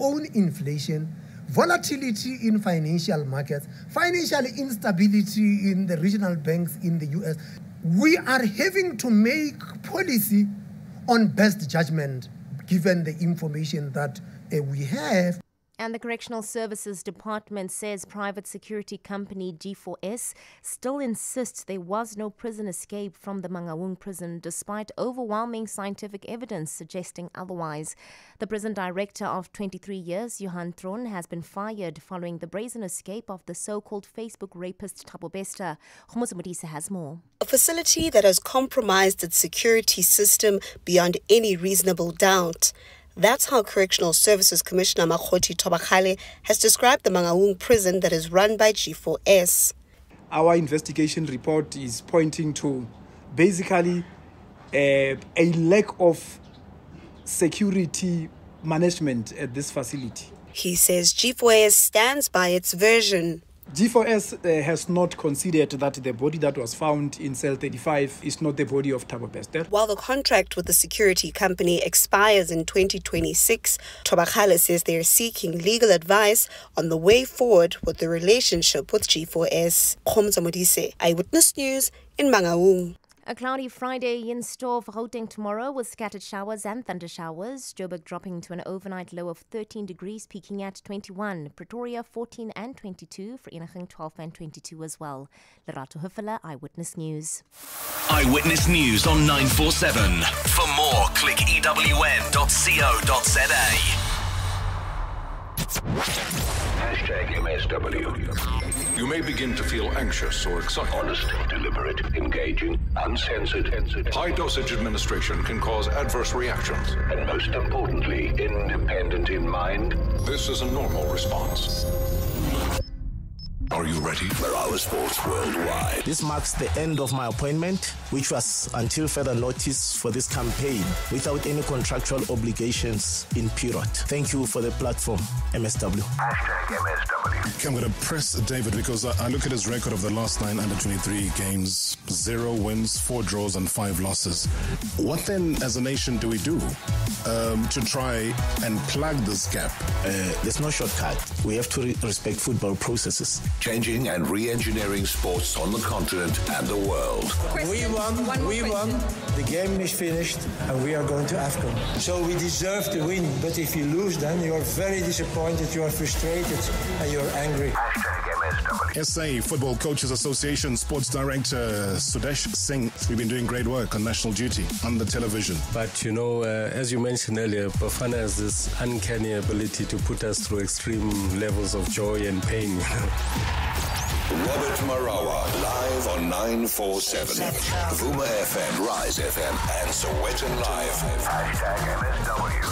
own inflation, volatility in financial markets, financial instability in the regional banks in the US. We are having to make policy on best judgment, given the information that we have. And the Correctional Services Department says private security company G4S still insists there was no prison escape from the Mangaung prison, despite overwhelming scientific evidence suggesting otherwise. The prison director of 23 years, Johan Thron, has been fired following the brazen escape of the so-called Facebook rapist Thabo Bester. Kgomotso Modise has more. A facility that has compromised its security system beyond any reasonable doubt. That's how Correctional Services Commissioner Makgothi Thobakgale has described the Mangaung prison that is run by G4S. Our investigation report is pointing to basically a lack of security management at this facility. He says G4S stands by its version. G4S has not considered that the body that was found in cell 35 is not the body of Thabo Bester. While the contract with the security company expires in 2026, Thobakgale says they are seeking legal advice on the way forward with the relationship with G4S. Kgomotso Modise, Eyewitness News in Mangaung. A cloudy Friday in store for Gauteng tomorrow with scattered showers and thunder showers. Joburg dropping to an overnight low of 13 degrees, peaking at 21. Pretoria 14 and 22, Vereeniging 12 and 22 as well. Lerato Huffala, Eyewitness News. Eyewitness News on 947. For more, click ewn.co.za. #MSW. You may begin to feel anxious or excited. Honest, deliberate, engaging, uncensored. High dosage administration can cause adverse reactions. And most importantly, independent in mind. This is a normal response. Are you ready for our sports worldwide? This marks the end of my appointment, which was until further notice for this campaign, without any contractual obligations in period. Thank you for the platform, MSW. #MSW. I'm going to press David because I look at his record of the last 9 under-23 games, 0 wins, 4 draws and 5 losses. What then, as a nation, do we do to try and plug this gap? There's no shortcut. We have to respect football processes. Changing and re-engineering sports on the continent and the world. We won. The game is finished and we are going to AFCON. So we deserve to win, but if you lose then you are very disappointed, you are frustrated and you are angry. SA Football Coaches Association Sports Director Sudesh Singh, we've been doing great work on national duty, on the television. But you know, as you mentioned earlier, Bafana has this uncanny ability to put us through extreme levels of joy and pain. Robert Marawa, live on 947. Vuma FM, Rise FM, and Sowetan Live. #MSW.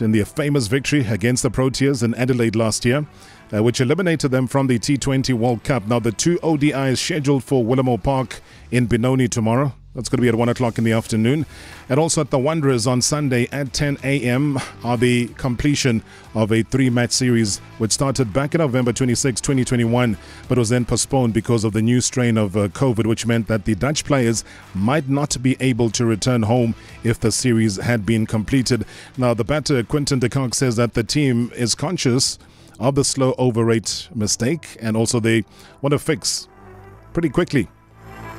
In their famous victory against the Proteas in Adelaide last year, which eliminated them from the T20 World Cup. Now the 2 ODIs scheduled for Willemore Park in Benoni tomorrow. That's going to be at 1 o'clock in the afternoon. And also at the Wanderers on Sunday at 10 a.m. are the completion of a three-match series which started back in November 26, 2021, but was then postponed because of the new strain of COVID, which meant that the Dutch players might not be able to return home if the series had been completed. Now, the batter Quinton de Kock says that the team is conscious of the slow over rate mistake, and also they want to fix pretty quickly.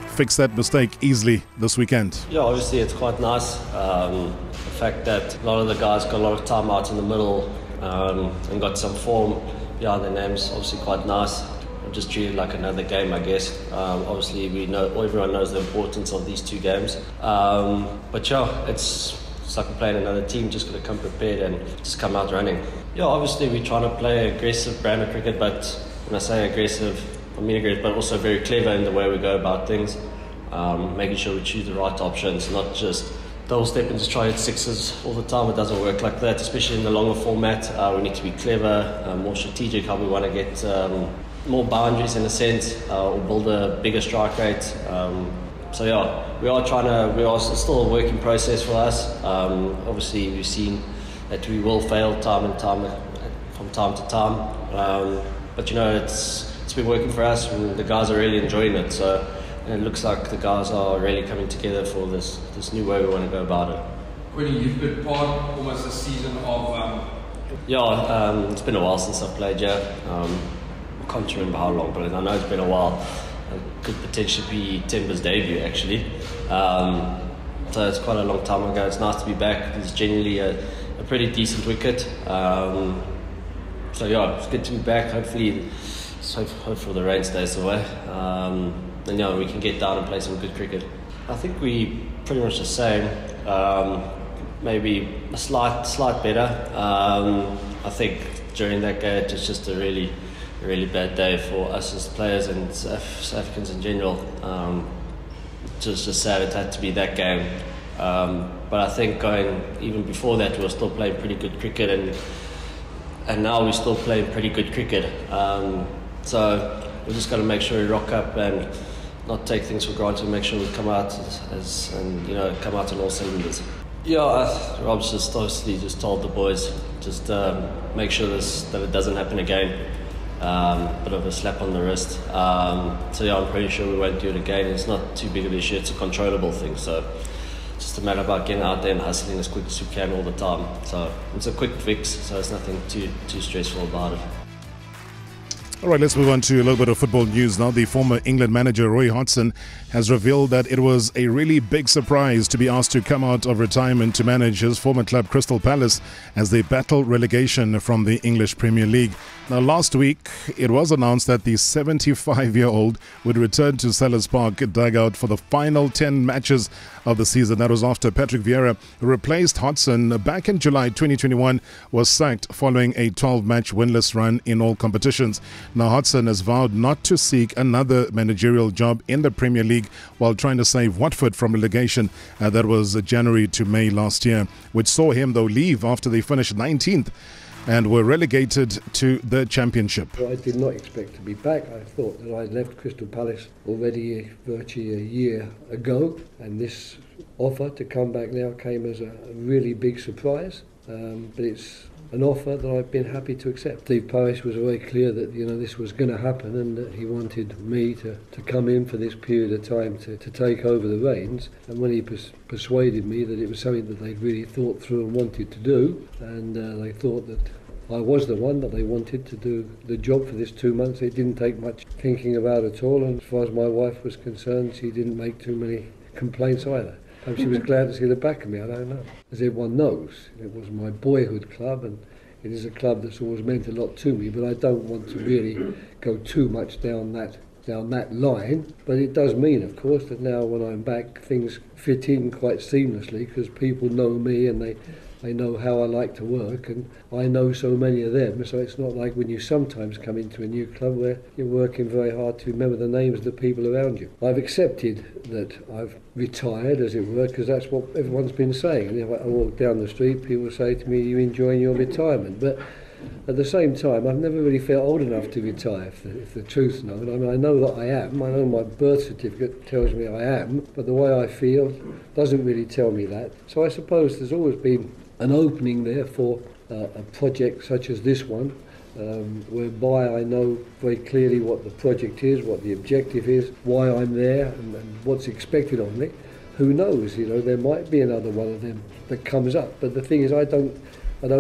Fix that mistake easily this weekend. Yeah, obviously it's quite nice. The fact that a lot of the guys got a lot of time out in the middle and got some form behind their names, obviously quite nice. I just treat it like another game, I guess. Obviously, we know everyone knows the importance of these two games. But yeah, it's like we're playing another team. Just got to come prepared and just come out running. Yeah, obviously we're trying to play aggressive brand of cricket, but when I say aggressive, I mean aggressive, but also very clever in the way we go about things, making sure we choose the right options, not just double step into try at sixes all the time. It doesn't work like that, especially in the longer format. We need to be clever, more strategic, how we want to get more boundaries in a sense, or build a bigger strike rate. So yeah, it's still a working process for us. Obviously we've seen that we will fail time to time, but you know, it's been working for us, and the guys are really enjoying it. So, and it looks like the guys are really coming together for this new way we want to go about it. Quinny, you've been part almost a season of... it's been a while since I've played, yeah. I can't remember how long, but I know it's been a while. It could potentially be Timber's debut, actually. So it's quite a long time ago. It's nice to be back. It's generally a pretty decent wicket. So yeah, it's good to be back. Hopefully the rain stays away, and yeah, we can get down and play some good cricket. I think we pretty much the same, maybe a slight better. I think during that game it was just a really bad day for us as players and South Africans in general. Just sad it had to be that game, but I think going even before that we were still playing pretty good cricket, and now we still play pretty good cricket. So we've just got to make sure we rock up and not take things for granted. Make sure we come out come out on all cylinders. Yeah, Rob's just obviously just told the boys just make sure that it doesn't happen again. Bit of a slap on the wrist. So yeah, I'm pretty sure we won't do it again. It's not too big of an issue. It's a controllable thing. So it's just a matter about getting out there and hustling as quick as you can all the time. So it's a quick fix. So it's nothing too stressful about it. All right, let's move on to a little bit of football news now. The former England manager Roy Hodgson has revealed that it was a really big surprise to be asked to come out of retirement to manage his former club Crystal Palace as they battle relegation from the English Premier League. Now, last week, it was announced that the 75-year-old would return to Sellers Park dugout for the final 10 matches of the season. That was after Patrick Vieira, who replaced Hodgson back in July 2021, was sacked following a 12-match winless run in all competitions. Now, Hodgson has vowed not to seek another managerial job in the Premier League while trying to save Watford from relegation. That was January to May last year, which saw him, though, leave after they finished 19th. And were relegated to the Championship. I did not expect to be back. I thought that I'd left Crystal Palace already virtually a year ago, and this offer to come back now came as a really big surprise, but it's an offer that I've been happy to accept. Steve Parish was very clear that this was going to happen and that he wanted me to come in for this period of time to take over the reins, and when he persuaded me that it was something that they'd really thought through and wanted to do, and they thought that I was the one that they wanted to do the job for this 2 months. It didn't take much thinking about at all, and as far as my wife was concerned, she didn't make too many complaints either. Perhaps she was glad to see the back of me, I don't know. As everyone knows, it was my boyhood club, and it is a club that's always meant a lot to me, but I don't want to really go too much down that line. But it does mean, of course, that now when I'm back, things fit in quite seamlessly, because people know me and they know how I like to work, and I know so many of them, so it's not like when you sometimes come into a new club where you're working very hard to remember the names of the people around you. I've accepted that I've retired, as it were, because that's what everyone's been saying. And if I walk down the street, people say to me, "Are you enjoying your retirement?" But at the same time, I've never really felt old enough to retire, if the truth's known. I mean, I know that I am. I know my birth certificate tells me I am, but the way I feel doesn't really tell me that. So I suppose there's always been an opening there for a project such as this one, whereby I know very clearly what the project is, what the objective is, why I'm there, and what's expected of me. Who knows, you know, there might be another one of them that comes up. But the thing is, I don't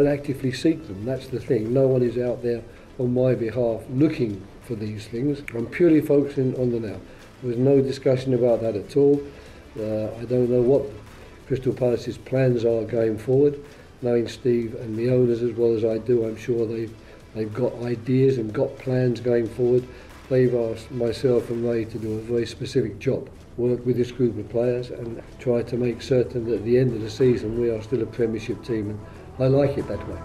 actively seek them. That's the thing. No one is out there on my behalf looking for these things. I'm purely focusing on the now. There was no discussion about that at all. I don't know what Crystal Palace's plans are going forward. Knowing Steve and the owners as well as I do, I'm sure they've got ideas and got plans going forward. They've asked myself and Ray to do a very specific job. Work with this group of players and try to make certain that at the end of the season we are still a Premiership team, and I like it that way.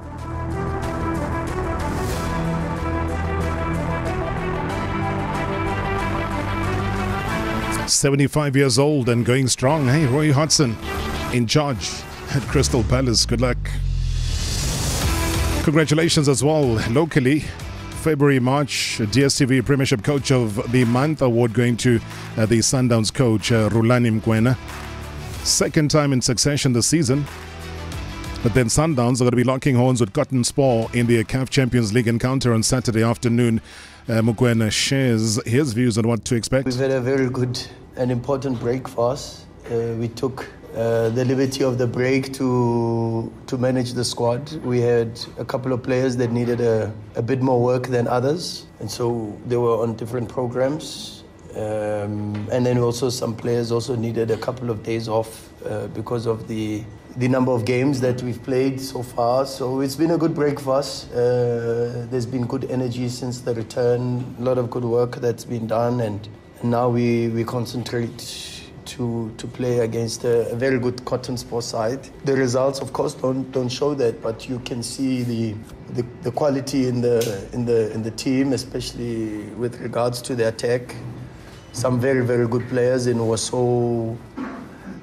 ...75 years old and going strong, hey? Roy Hodgson in charge at Crystal Palace. Good luck. Congratulations as well locally. February, March, DStv Premiership Coach of the Month award going to the Sundowns coach, Rulani Mkwena. Second time in succession this season. But then Sundowns are going to be locking horns with Cotton Spur in the CAF Champions League encounter on Saturday afternoon. Mkwena shares his views on what to expect. We've had a very good and important break for us. We took the liberty of the break to manage the squad. We had a couple of players that needed a bit more work than others, and so they were on different programs, and then also some players also needed a couple of days off because of the number of games that we've played so far. So it's been a good break for us. There's been good energy since the return, a lot of good work that's been done, and now we concentrate to play against a very good Cotton Spur side. The results, of course, don't show that, but you can see the quality in the team, especially with regards to the attack. Some very, very good players in Waso,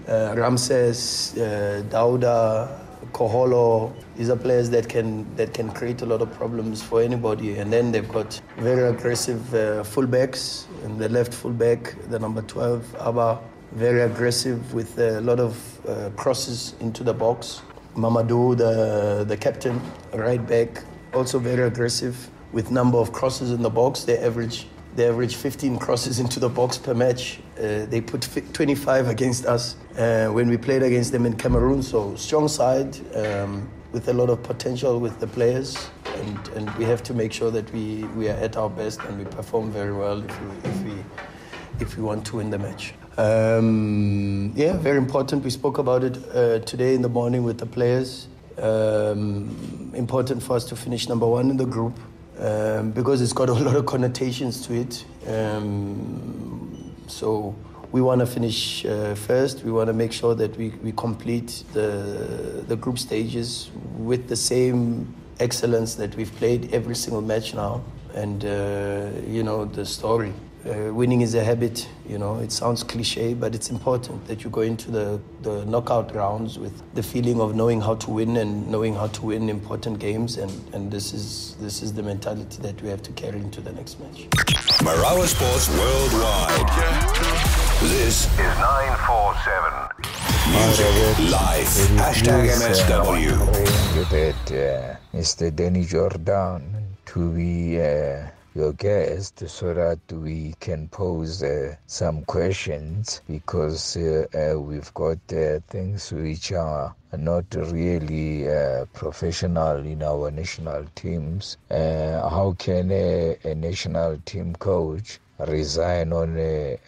Ramses, Dauda, Koholo. These are players that can create a lot of problems for anybody. And then they've got very aggressive fullbacks. And the left fullback, the number 12, Abba, very aggressive with a lot of crosses into the box. Mamadou, the captain, right back, also very aggressive with number of crosses in the box. They average 15 crosses into the box per match. They put 25 against us when we played against them in Cameroon. So strong side with a lot of potential with the players, and we have to make sure that we are at our best and we perform very well if we want to win the match. Yeah, very important. We spoke about it today in the morning with the players. Important for us to finish number one in the group because it's got a lot of connotations to it. So we want to finish first. We want to make sure that we complete the group stages with the same excellence that we've played every single match now. And, you know, the story. Winning is a habit, you know. It sounds cliche, but it's important that you go into the knockout rounds with the feeling of knowing how to win and knowing how to win important games, and this is the mentality that we have to carry into the next match. Marawa Sports Worldwide. This is 947. Music live. #MSW. Mr. Danny Jordan to be your guest so that we can pose some questions, because we've got things which are not really professional in our national teams. How can a national team coach resign on a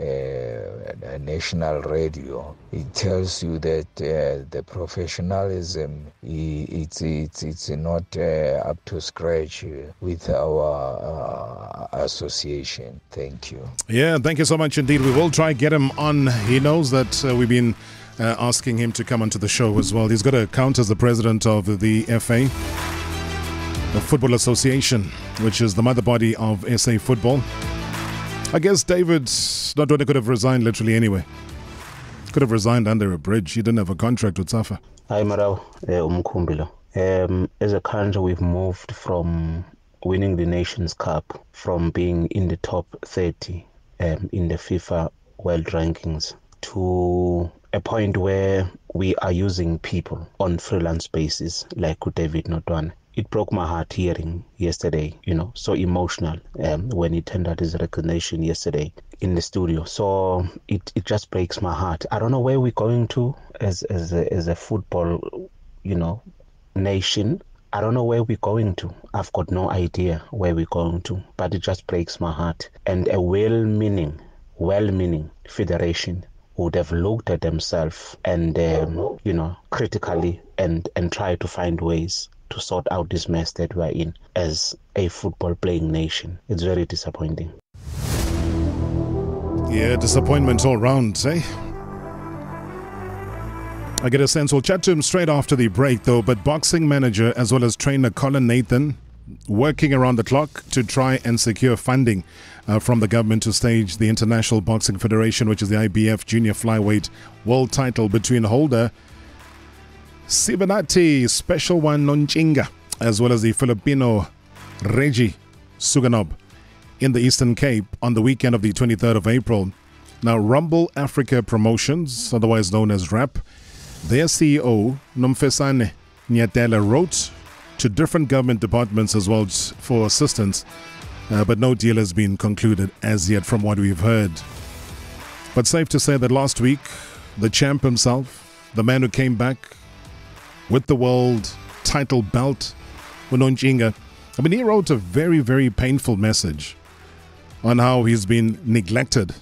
national radio? It tells you that the professionalism, it's not up to scratch with our association. Thank you. Yeah, thank you so much indeed. We will try get him on. He knows that we've been asking him to come onto the show as well. He's got to count as the president of the FA, the Football Association, which is the mother body of SA football. I guess David Notoane could have resigned literally anyway. Could have resigned under a bridge. He didn't have a contract with Safa. Hi, Marawa. As a country, we've moved from winning the Nations Cup, from being in the top 30 in the FIFA World Rankings, to a point where we are using people on freelance basis, like David Notoane. It broke my heart hearing yesterday, so emotional when he tendered his resignation yesterday in the studio. So it just breaks my heart. I don't know where we're going to as a football, nation. I don't know where we're going to. I've got no idea where we're going to, but it just breaks my heart. And a well-meaning federation would have looked at themselves and, critically and try to find ways to sort out this mess that we're in as a football-playing nation. It's very disappointing. Yeah, disappointment all round, eh? I get a sense, we'll chat to him straight after the break though, but boxing manager as well as trainer Colin Nathan working around the clock to try and secure funding from the government to stage the International Boxing Federation, which is the IBF Junior Flyweight World Title between holder Sivenathi Special One Nontshinga as well as the Filipino Regie Suganob in the Eastern Cape on the weekend of the 23rd of April. Now, Rumble Africa Promotions, otherwise known as RAP, their CEO, Nomfesane Nyatela, wrote to different government departments as well for assistance, but no deal has been concluded as yet from what we've heard. But safe to say that last week, the champ himself, the man who came back with the world title belt, Nontshinga, he wrote a very, very painful message on how he's been neglected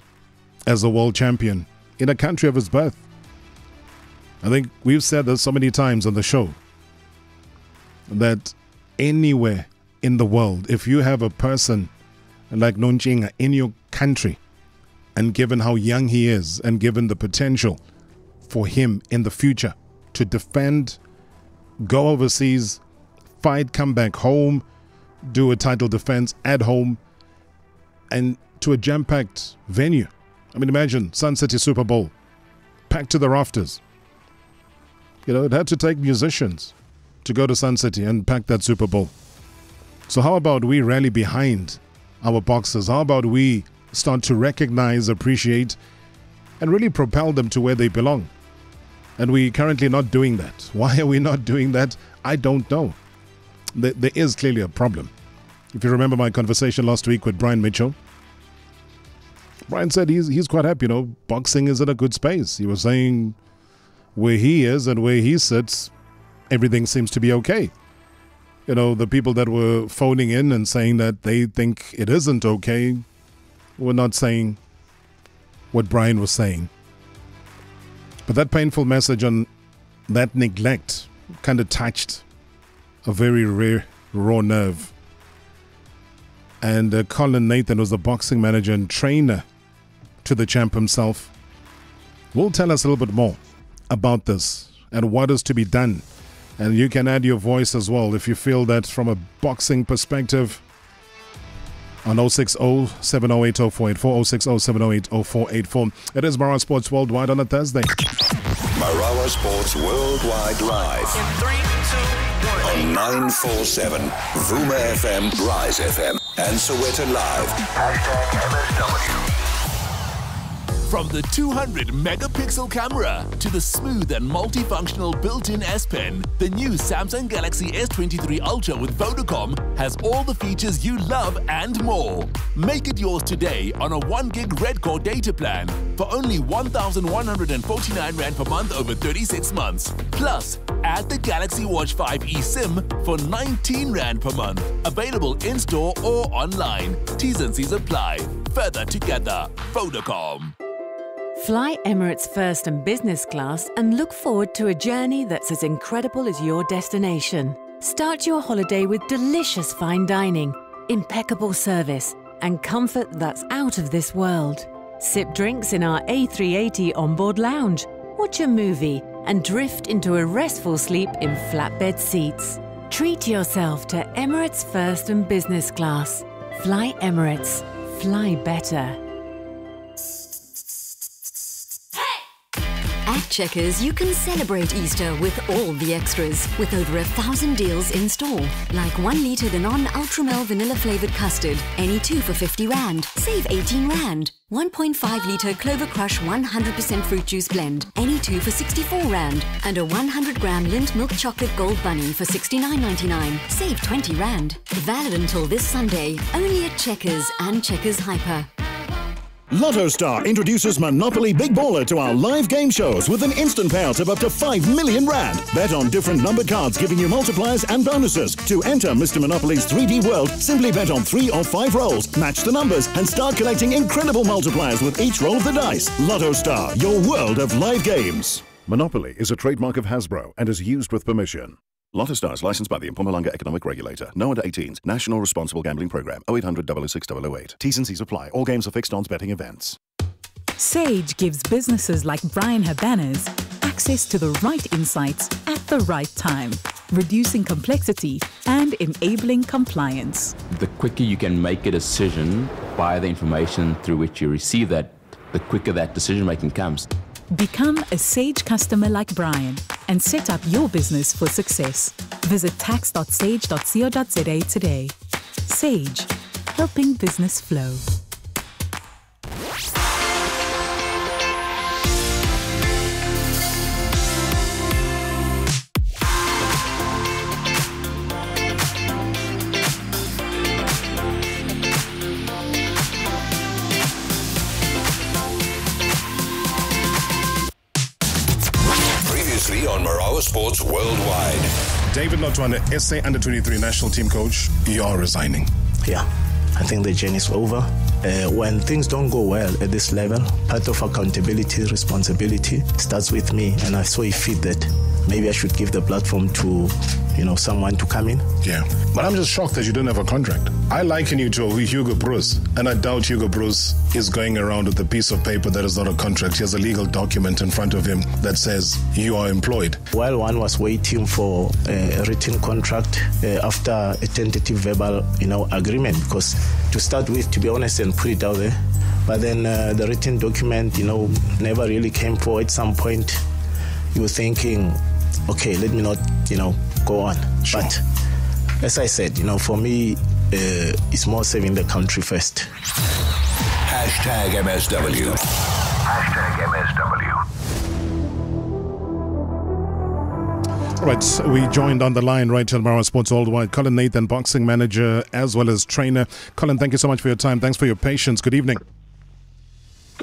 as a world champion in a country of his birth. I think we've said this so many times on the show that anywhere in the world, if you have a person like Nontshinga in your country, and given how young he is and given the potential for him in the future to defend, go overseas, fight, come back home, do a title defense at home and to a jam-packed venue. Imagine Sun City Super Bowl, packed to the rafters. It had to take musicians to go to Sun City and pack that Super Bowl. So how about we rally behind our boxers? How about we start to recognize, appreciate, and really propel them to where they belong? And we're currently not doing that. Why are we not doing that? I don't know. There is clearly a problem. If you remember my conversation last week with Brian Mitchell, Brian said he's quite happy, boxing is in a good space. He was saying where he is and where he sits, everything seems to be okay. The people that were phoning in and saying that they think it isn't okay were not saying what Brian was saying. But that painful message on that neglect kind of touched a very rare, raw nerve. And Colin Nathan was the boxing manager and trainer to the champ himself. Will tell us a little bit more about this and what is to be done, and you can add your voice as well if you feel that from a boxing perspective on 060-708-0484, 060-708-0484. It is Marawa Sports Worldwide on a Thursday. Marawa Sports Worldwide live in 3, 2, 1. On 947 Vuma FM, Rise FM and Soweto Live. #MSW. From the 200 megapixel camera to the smooth and multifunctional built-in S Pen, the new Samsung Galaxy S23 Ultra with Vodacom has all the features you love and more. Make it yours today on a 1 gig Redcore data plan for only 1,149 Rand per month over 36 months. Plus, add the Galaxy Watch 5 eSIM for 19 Rand per month. Available in-store or online. T's and C's apply. Further together, Vodacom. Fly Emirates First and Business Class and look forward to a journey that's as incredible as your destination. Start your holiday with delicious fine dining, impeccable service, and comfort that's out of this world. Sip drinks in our A380 onboard lounge, watch a movie, and drift into a restful sleep in flatbed seats. Treat yourself to Emirates First and Business Class. Fly Emirates. Fly better. Checkers, you can celebrate Easter with all the extras, with over 1,000 deals in store. Like 1 litre Danone Ultramel vanilla flavoured custard, any two for 50 Rand, save 18 Rand. 1.5 litre Clover Crush 100% fruit juice blend, any two for 64 Rand. And a 100 gram Lindt milk chocolate gold bunny for 69.99, save 20 Rand. Valid until this Sunday, only at Checkers and Checkers Hyper. Lotto Star introduces Monopoly Big Baller to our live game shows with an instant payout of up to 5 million Rand. Bet on different numbered cards giving you multipliers and bonuses. To enter Mr. Monopoly's 3D world, simply bet on 3 or 5 rolls, match the numbers, and start collecting incredible multipliers with each roll of the dice. Lotto Star, your world of live games. Monopoly is a trademark of Hasbro and is used with permission. Lotto Star is licensed by the Mpumalanga Economic Regulator. No under 18s. National Responsible Gambling Program. 0800 006 008. T's and C's apply. All games are fixed odds betting events. Sage gives businesses like Brian Habana's access to the right insights at the right time, reducing complexity and enabling compliance. The quicker you can make a decision by the information through which you receive that, the quicker that decision making comes. Become a Sage customer like Brian and set up your business for success. Visit tax.sage.co.za today. Sage, helping business flow. Sports worldwide. David Notoane, SA Under-23 National Team Coach, you are resigning. Yeah, I think the journey is over. When things don't go well at this level, part of accountability, responsibility starts with me, and I saw a fit that maybe I should give the platform to, someone to come in. Yeah, but I'm just shocked that you don't have a contract. I liken you to Hugo Bruce, and I doubt Hugo Bruce is going around with a piece of paper that is not a contract. He has a legal document in front of him that says you are employed. While one was waiting for a written contract after a tentative verbal, agreement, because to start with, to be honest, and put it out there, but then the written document, never really came forward. At some point, you were thinking, okay, let me not, go on. Sure. But as I said, for me, it's more saving the country first. Hashtag MSW. Hashtag MSW. Right, we joined on the line right here at Sports Worldwide, Colin Nathan, boxing manager as well as trainer. Colin, thank you so much for your time. Thanks for your patience. Good evening.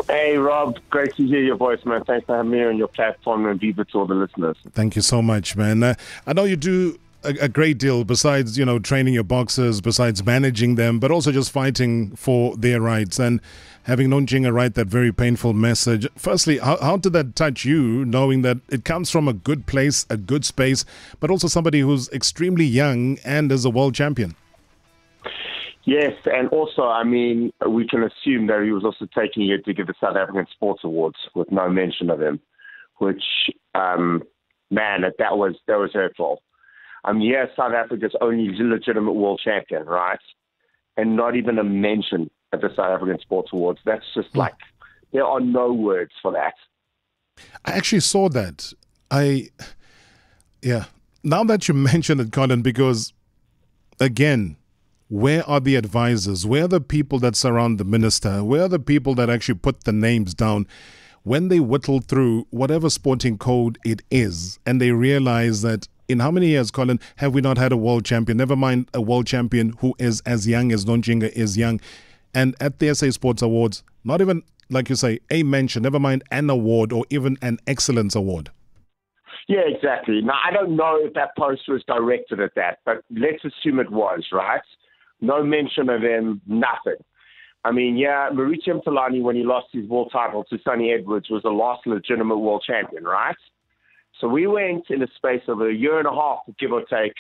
Hey, Rob. Great to hear your voice, man. Thanks for having me on your platform, and viva to all the listeners. Thank you so much, man. I know you do a great deal besides, training your boxers, besides managing them, but also just fighting for their rights and having Nontshinga write that very painful message. Firstly, how did that touch you, knowing that it comes from a good place, a good space, but also somebody who's extremely young and is a world champion? Yes, and also, we can assume that he was also taking it to give the South African Sports Awards with no mention of him, which, that was hurtful. South Africa's only legitimate world champion, right? And not even a mention at the South African Sports Awards. That's just like, there are no words for that. I actually saw that. Now that you mention it, Colin, because, again, where are the advisors? Where are the people that surround the minister? Where are the people that actually put the names down? When they whittle through whatever sporting code it is, and they realize that in how many years, Colin, have we not had a world champion? Never mind a world champion who is as young as Nontshinga is young. And at the SA Sports Awards, not even, like you say, a mention, never mind an award or even an excellence award. Yeah, exactly. Now, I don't know if that post was directed at that, but let's assume it was, right? No mention of him, nothing. Mauricio Mtalani, when he lost his world title to Sonny Edwards, was the last legitimate world champion, right? So we went in the space of a year and a half, give or take,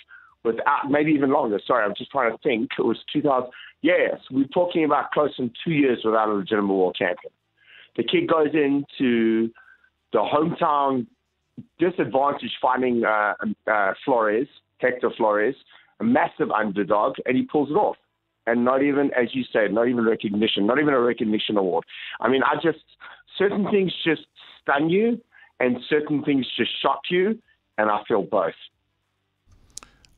without, maybe even longer. Sorry, I'm just trying to think. It was 2000. Yes, we're talking about close to 2 years without a legitimate world champion. The kid goes into the hometown disadvantaged fighting Flores, Hector Flores, a massive underdog, and he pulls it off. And not even, as you said, not even recognition, not even a recognition award. Certain things just stun you. and certain things just shock you, and I feel both.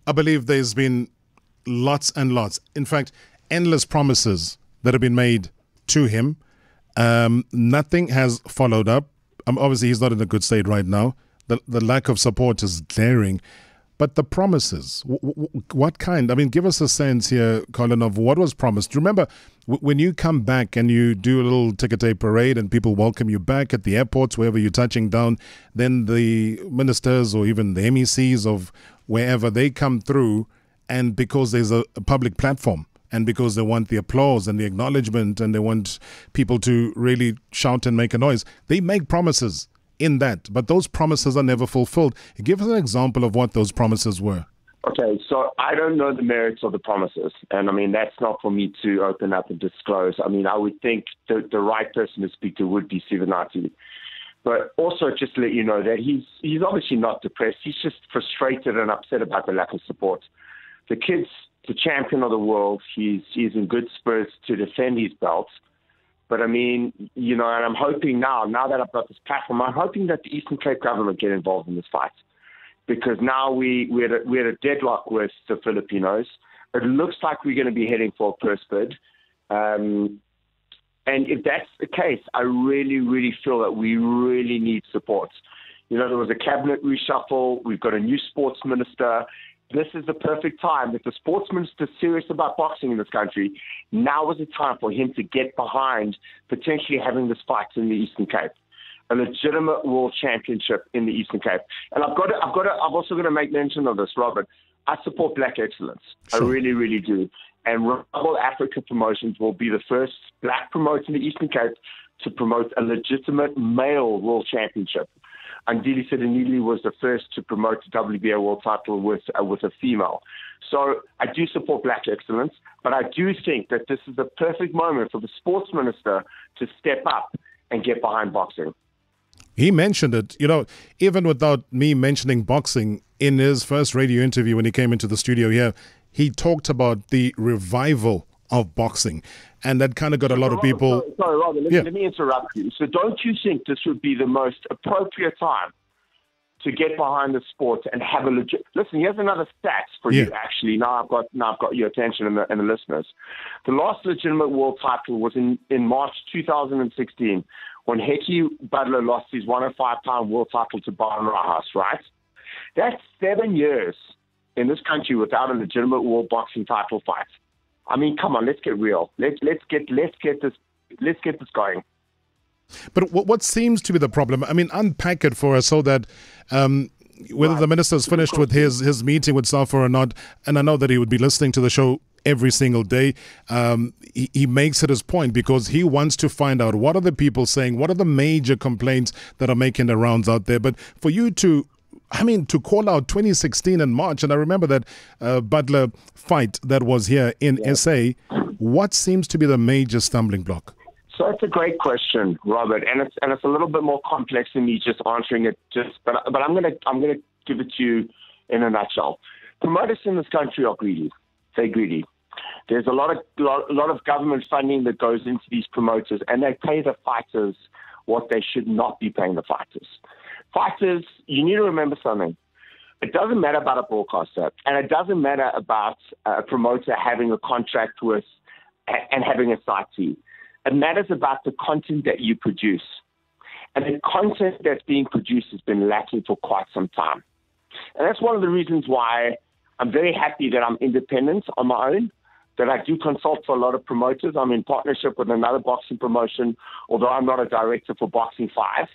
I believe there's been lots and lots, in fact, endless promises that have been made to him. Nothing has followed up. Obviously, he's not in a good state right now. The lack of support is glaring. But the promises, what kind? I mean, give us a sense here, Colin, of what was promised. Remember, when you come back and you do a little ticker tape parade and people welcome you back at the airports, wherever you're touching down, then the ministers or even the MECs of wherever, they come through, and because there's a public platform and because they want the applause and the acknowledgement and they want people to really shout and make a noise, they make promises in that, but those promises are never fulfilled. Give us an example of what those promises were. Okay, so I don't know the merits of the promises, and I mean, that's not for me to open up and disclose. I mean, I would think the right person to speak to would be Sivenathi. But also just to let you know that he's obviously not depressed. He's just frustrated and upset about the lack of support. The kid's the champion of the world. He's in good spirits to defend his belt. But I mean, you know, and I'm hoping now that I've got this platform, I'm hoping that the Eastern Cape government get involved in this fight, because now we're at a deadlock with the Filipinos. It looks like we're going to be heading for a purse bid. And if that's the case, I really, really feel that we really need support. You know, there was a cabinet reshuffle. We've got a new sports minister. This is the perfect time. If the sports minister is serious about boxing in this country, now is the time for him to get behind potentially having this fight in the Eastern Cape, a legitimate world championship in the Eastern Cape. And I'm also going to make mention of this, Robert. I support black excellence. Sure. I really, really do. And Rumble Africa Promotions will be the first black promoter in the Eastern Cape to promote a legitimate male world championship. Andile Sedenili was the first to promote the WBA world title with a female. So I do support black excellence, but I do think that this is the perfect moment for the sports minister to step up and get behind boxing. He mentioned it, you know, even without me mentioning boxing, in his first radio interview when he came into the studio here, he talked about the revival of boxing. And that kind of got a lot of people... Sorry, Robert, let me interrupt you. So don't you think this would be the most appropriate time to get behind the sport and have a legit... Listen, here's another stats for you, actually. Now I've got your attention and the listeners. The last legitimate world title was in March 2016 when Heki Butler lost his 105-pound world title to Byron Rahas, right? That's 7 years in this country without a legitimate world boxing title fight. I mean, come on, let's get real. Let's get this going. But what seems to be the problem? I mean, unpack it for us so that whether the minister's finished with his meeting with Safa or not, and I know that he would be listening to the show every single day, he makes it his point because he wants to find out what are the people saying, what are the major complaints that are making the rounds out there. But for you to call out 2016 in March, and I remember that Butler fight that was here in SA, what seems to be the major stumbling block? So it's a great question, Robert, and it's a little bit more complex than me just answering it. But I'm gonna give it to you in a nutshell. Promoters in this country are greedy. They're greedy. There's a lot of government funding that goes into these promoters, and they pay the fighters what they should not be paying the fighters. Fighters, you need to remember something. It doesn't matter about a broadcaster, and it doesn't matter about a promoter having a contract with and having a site. It matters about the content that you produce. And the content that's being produced has been lacking for quite some time. And that's one of the reasons why I'm very happy that I'm independent on my own, that I do consult for a lot of promoters. I'm in partnership with another boxing promotion, although I'm not a director for Boxing 5.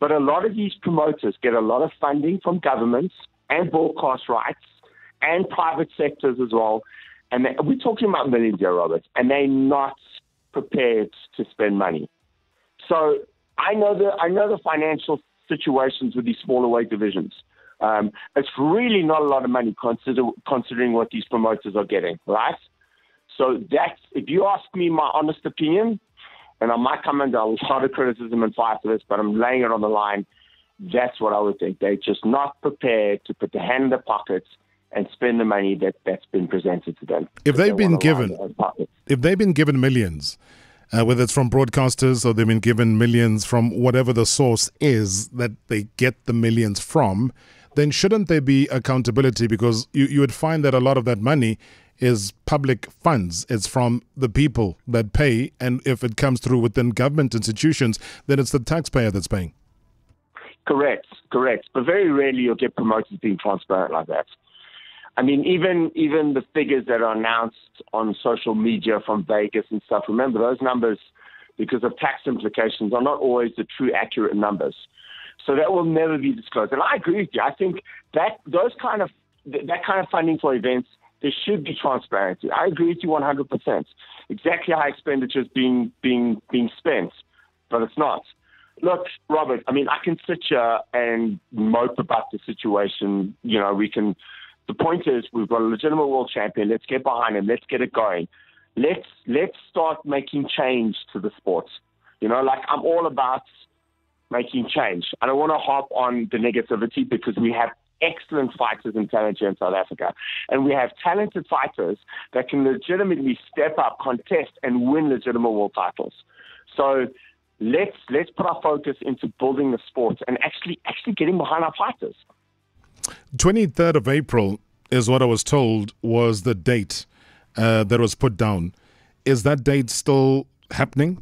But a lot of these promoters get a lot of funding from governments and broadcast rights and private sectors as well. And we're talking about millions here, Robert, and they're not prepared to spend money. So I know the financial situations with these smaller weight divisions. It's really not a lot of money considering what these promoters are getting, right? So that's, if you ask me my honest opinion, and I might come under a lot of criticism and fight for this, but I'm laying it on the line. That's what I would think. They're just not prepared to put their hand in their pockets and spend the money that's been presented to them. If they've been given millions, whether it's from broadcasters or they've been given millions from whatever the source is that they get the millions from, then shouldn't there be accountability? Because you would find that a lot of that money is public funds. It's from the people that pay, and if it comes through within government institutions, then it's the taxpayer that's paying. Correct. But very rarely you'll get promoters being transparent like that. I mean, even the figures that are announced on social media from Vegas and stuff, remember those numbers, because of tax implications, are not always the true accurate numbers. So that will never be disclosed. And I agree with you. I think that that kind of funding for events, there should be transparency. I agree with you 100%. Exactly how expenditure is being spent, but it's not. Look, Robert, I mean, I can sit here and mope about the situation. You know, we can. The point is, we've got a legitimate world champion. Let's get behind him. Let's get it going. Let's start making change to the sport. You know, like, I'm all about making change. I don't want to harp on the negativity, because we have excellent fighters and talent here in South Africa. And we have talented fighters that can legitimately step up, contest, and win legitimate world titles. So let's put our focus into building the sport and actually getting behind our fighters. 23rd of April is what I was told was the date that was put down. Is that date still happening?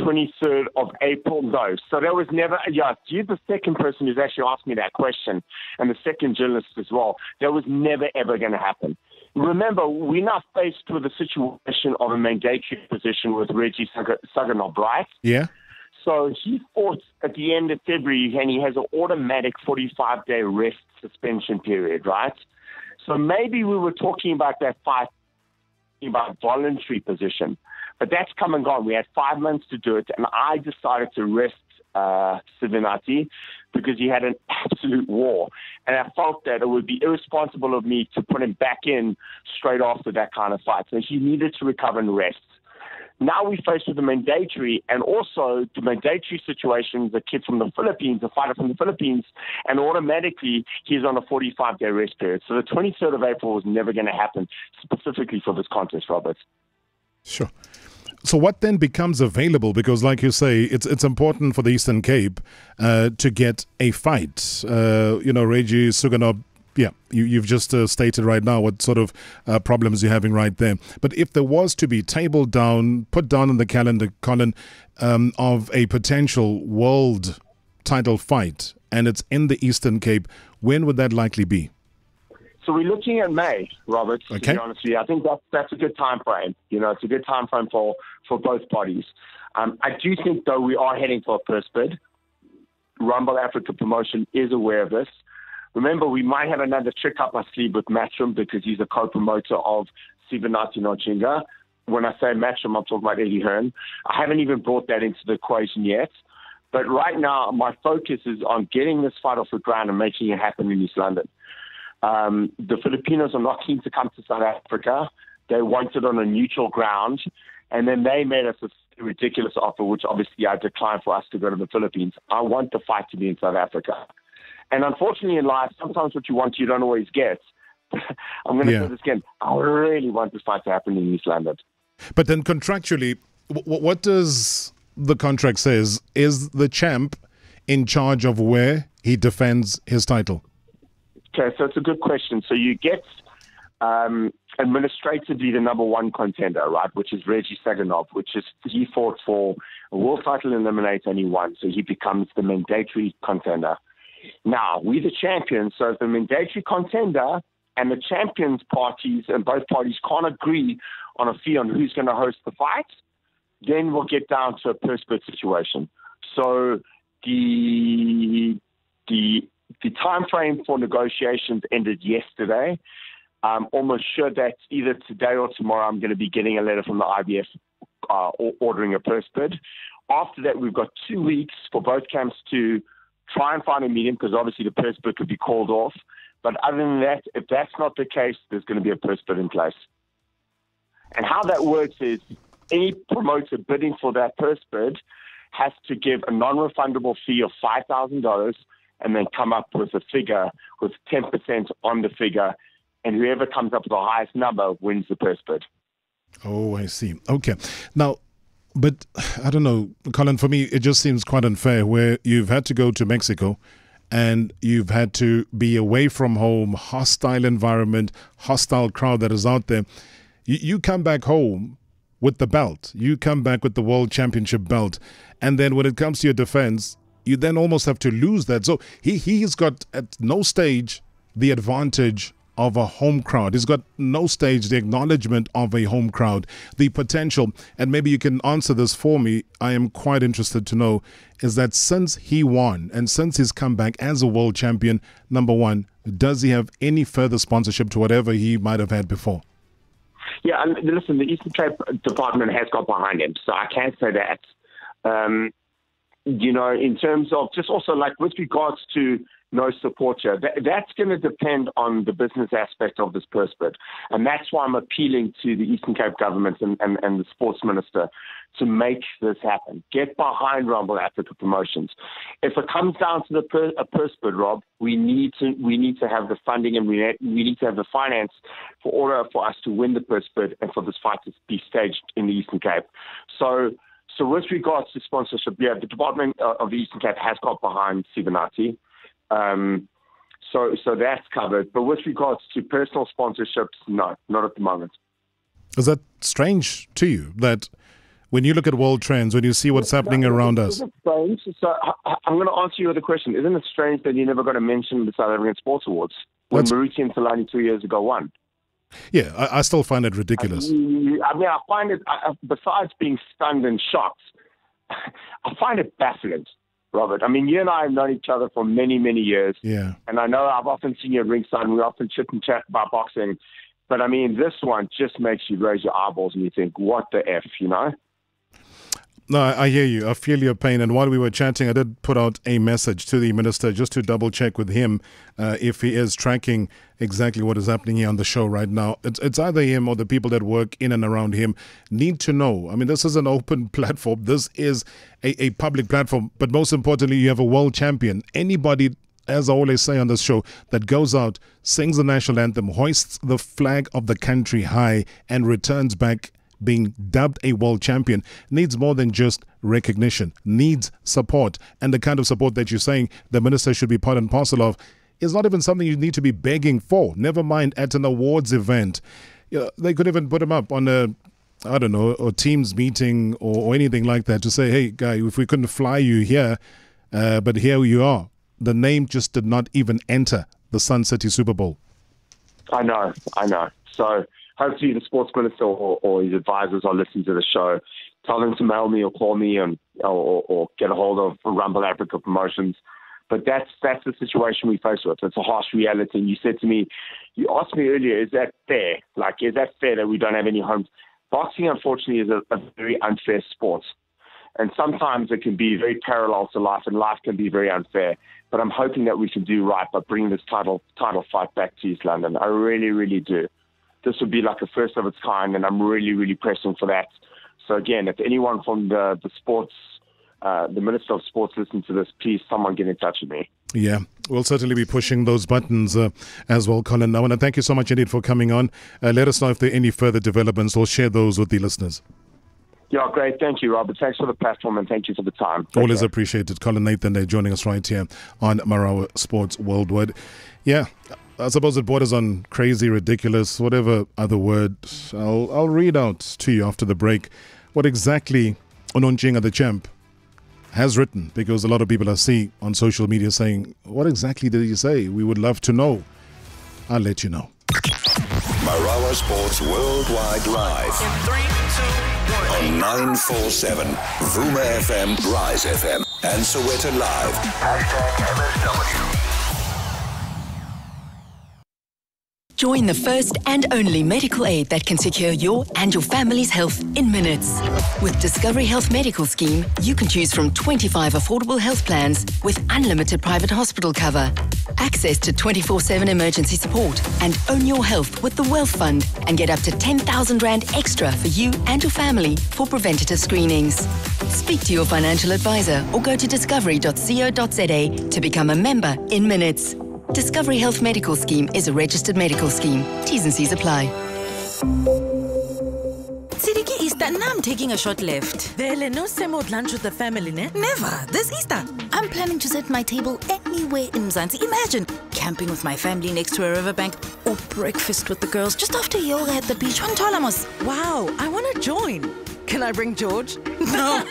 23rd of April, no. So there was never, yeah, you're the second person who's actually asked me that question, and the second journalist as well. That was never, ever going to happen. Remember, we're now faced with a situation of a mandatory position with Regie Suganob, right? Yeah. So he fought at the end of February, and he has an automatic 45-day rest suspension period, right? So maybe we were talking about that fight, about voluntary position. But that's come and gone. We had 5 months to do it, and I decided to rest Sivenathi because he had an absolute war. And I felt that it would be irresponsible of me to put him back in straight after that kind of fight. So he needed to recover and rest. Now we're faced with a mandatory, and also the mandatory situation, the kid from the Philippines, a fighter from the Philippines, and automatically he's on a 45-day rest period. So the 23rd of April was never going to happen, specifically for this contest, Robert. Sure. So what then becomes available? Because like you say, it's important for the Eastern Cape to get a fight. You know, Regie Suganob, yeah, you've just stated right now what sort of problems you're having right there. But if there was to be tabled down, put down in the calendar, Colin, of a potential world title fight, and it's in the Eastern Cape, when would that likely be? So we're looking at May, Robert, okay, to be honest with you. I think that's a good time frame. You know, it's a good time frame for both parties. I do think, though, we are heading for a purse bid. Rumble Africa Promotion is aware of this. Remember, we might have another trick up our sleeve with Matchroom, because he's a co-promoter of Sivenathi Nontshinga. When I say Matchroom, I'm talking about Eddie Hearn. I haven't even brought that into the equation yet. But right now, my focus is on getting this fight off the ground and making it happen in East London. The Filipinos are not keen to come to South Africa. They want it on a neutral ground. And then they made us a ridiculous offer, which obviously I declined, for us to go to the Philippines. I want the fight to be in South Africa. And unfortunately in life, sometimes what you want, you don't always get. I'm going to say this again. I really want this fight to happen in East London. But then contractually, what does the contract says? Is the champ in charge of where he defends his title? Okay, so it's a good question. So you get administratively the number one contender, right, which is Regie Suganob, which is, he fought for a world title eliminator and he won, so he becomes the mandatory contender. Now, we're the champions, so the mandatory contender and the champions parties and both parties can't agree on a fee on who's going to host the fight, then we'll get down to a purse bid situation. So the time frame for negotiations ended yesterday. I'm almost sure that either today or tomorrow I'm going to be getting a letter from the IBF ordering a purse bid. After that, we've got 2 weeks for both camps to try and find a medium, because obviously the purse bid could be called off. But other than that, if that's not the case, there's going to be a purse bid in place. And how that works is any promoter bidding for that purse bid has to give a non-refundable fee of $5,000 and then come up with a figure with 10% on the figure, and whoever comes up with the highest number wins the purse bid. Oh, I see. Okay. Now, but I don't know, Colin, for me, it just seems quite unfair where you've had to go to Mexico and you've had to be away from home, hostile environment, hostile crowd that is out there. You come back home with the belt. You come back with the World Championship belt. And then when it comes to your defense, you then almost have to lose that. So he's got at no stage the advantage of a home crowd. He's got no stage the acknowledgement of a home crowd. The potential, and maybe you can answer this for me, I am quite interested to know, is that since he won and since he's come back as a world champion, number one, does he have any further sponsorship to whatever he might have had before? Yeah, I mean, listen, the Eastern Trade Department has got behind him, so I can't say that. You know, in terms of just also like with regards to no supporter, that's going to depend on the business aspect of this purse bid. And that's why I'm appealing to the Eastern Cape government and the sports minister to make this happen. Get behind Rumble Africa Promotions. If it comes down to a purse bid, Rob, we need to have the funding and we need to have the finance in order for us to win the purse bid and for this fight to be staged in the Eastern Cape. So with regards to sponsorship, yeah, the Department of the Eastern Cape has got behind Sivenathi. So that's covered. But with regards to personal sponsorships, no, not at the moment. Is that strange to you, that when you look at world trends, when you see what's happening around us? Strange. So I'm going to answer you with a question. Isn't it strange that you never got to mention the South African Sports Awards when Maruti and Solani 2 years ago won? Yeah, I still find it ridiculous. I mean, I find it, besides being stunned and shocked, I find it baffling, Robert. I mean, you and I have known each other for many, many years. Yeah. And I know I've often seen you at ringside, and we often chit and chat about boxing. But, I mean, this one just makes you raise your eyeballs and you think, what the F, you know? No, I hear you. I feel your pain. And while we were chatting, I did put out a message to the minister just to double-check with him if he is tracking exactly what is happening here on the show right now. It's either him or the people that work in and around him need to know. I mean, this is an open platform. This is a public platform. But most importantly, you have a world champion. Anybody, as I always say on this show, that goes out, sings the national anthem, hoists the flag of the country high, and returns back being dubbed a world champion needs more than just recognition, needs support. And the kind of support that you're saying the minister should be part and parcel of is not even something you need to be begging for, never mind at an awards event. You know, they could even put him up on a, I don't know, a Teams meeting or anything like that to say, hey, guy, if we couldn't fly you here, but here you are. The name just did not even enter the Sun City Super Bowl. I know. So hopefully the sports minister or his advisors are listening to the show. Tell them to mail me or call me or get a hold of Rumble Africa Promotions. But that's the situation we face with. It's a harsh reality. And you said to me, you asked me earlier, is that fair? Like, is that fair that we don't have any homes? Boxing, unfortunately, is a very unfair sport. And sometimes it can be very parallel to life, and life can be very unfair. But I'm hoping that we can do right by bringing this title fight back to East London. I really, really do. This would be like a first of its kind, and I'm really, really pressing for that. So, again, if anyone from the sports, the Minister of Sports listens to this, please, someone get in touch with me. Yeah, we'll certainly be pushing those buttons as well, Colin. I want to thank you so much indeed for coming on. Let us know if there are any further developments. We'll share those with the listeners. Yeah, great. Thank you, Robert. Thanks for the platform and thank you for the time. Always appreciated. Colin Nathan joining us right here on Marawa Sports Worldwide. Yeah. I suppose it borders on crazy, ridiculous, whatever other word. I'll read out to you after the break what exactly Nontshinga, the champ, has written, because a lot of people I see on social media saying, what exactly did he say? We would love to know. I'll let you know. Marawa Sports Worldwide Live. In 3, 2, 1. On 947, Vuma FM, Rise FM, and Soweto Live. #MSW. Join the first and only medical aid that can secure your and your family's health in minutes. With Discovery Health Medical Scheme, you can choose from 25 affordable health plans with unlimited private hospital cover, access to 24/7 emergency support, and own your health with the Wealth Fund and get up to 10,000 Rand extra for you and your family for preventative screenings. Speak to your financial advisor or go to discovery.co.za to become a member in minutes. Discovery Health Medical Scheme is a registered medical scheme. T's and C's apply. Now I'm taking a short left. Vele, no same old lunch with the family, ne? Never. This Easter. I'm planning to set my table anywhere in Mzansi. Imagine camping with my family next to a riverbank or breakfast with the girls just after yoga at the beach on Tolamos. Wow, I want to join. Can I bring George? No.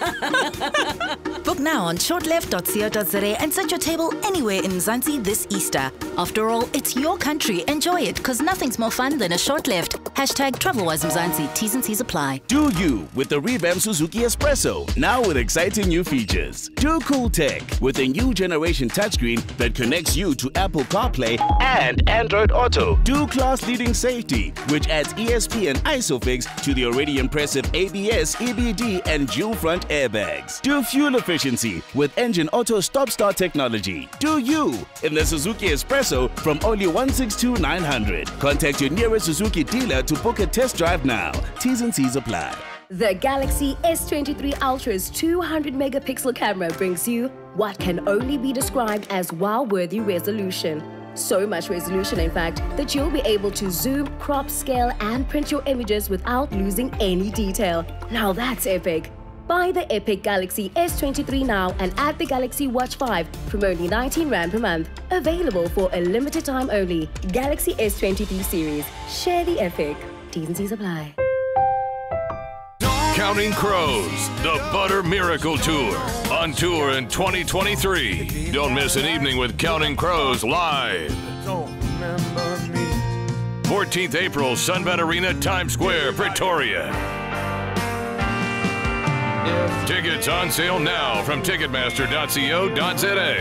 Book now on shortleft.co.za and set your table anywhere in Mzansi this Easter. After all, it's your country. Enjoy it, because nothing's more fun than a short left. # TravelWise Mzansi. T's and C's apply. Do you with the revamped Suzuki Espresso, now with exciting new features. Do cool tech with a new generation touchscreen that connects you to Apple CarPlay and Android Auto. Do class-leading safety, which adds ESP and ISOFIX to the already impressive ABS, EBD and dual front airbags. Do fuel efficiency with engine auto stop-start technology. Do you in the Suzuki Espresso from only 162,900. Contact your nearest Suzuki dealer to book a test drive now. T's and C's apply. The Galaxy S23 Ultra's 200-megapixel camera brings you what can only be described as wow-worthy resolution. So much resolution, in fact, that you'll be able to zoom, crop, scale, and print your images without losing any detail. Now that's epic. Buy the epic Galaxy S23 now and add the Galaxy Watch 5 from only R19 per month. Available for a limited time only. Galaxy S23 series. Share the epic. T's and C's apply. Counting Crows, the Butter Miracle Tour, on tour in 2023. Don't miss an evening with Counting Crows live. 14th April, Sunbet Arena, Times Square, Pretoria. Tickets on sale now from ticketmaster.co.za.